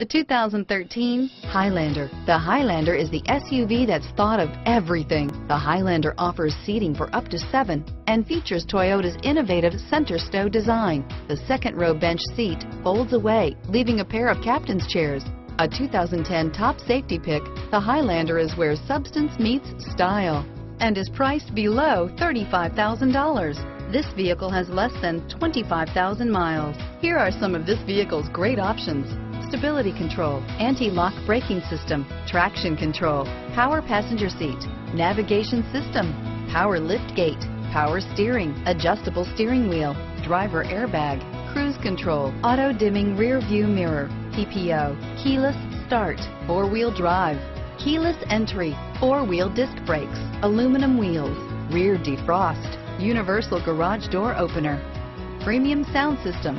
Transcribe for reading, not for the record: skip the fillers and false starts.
The 2013 Highlander. The Highlander is the SUV that's thought of everything. The Highlander offers seating for up to 7 and features Toyota's innovative center stow design. The second row bench seat folds away, leaving a pair of captain's chairs. A 2010 top safety pick, the Highlander is where substance meets style and is priced below $35,000. This vehicle has less than 25,000 miles. Here are some of this vehicle's great options: stability control, anti-lock braking system, traction control, power passenger seat, navigation system, power liftgate, power steering, adjustable steering wheel, driver airbag, cruise control, auto dimming rear view mirror, PPO, keyless start, four-wheel drive, keyless entry, four-wheel disc brakes, aluminum wheels, rear defrost, universal garage door opener, premium sound system,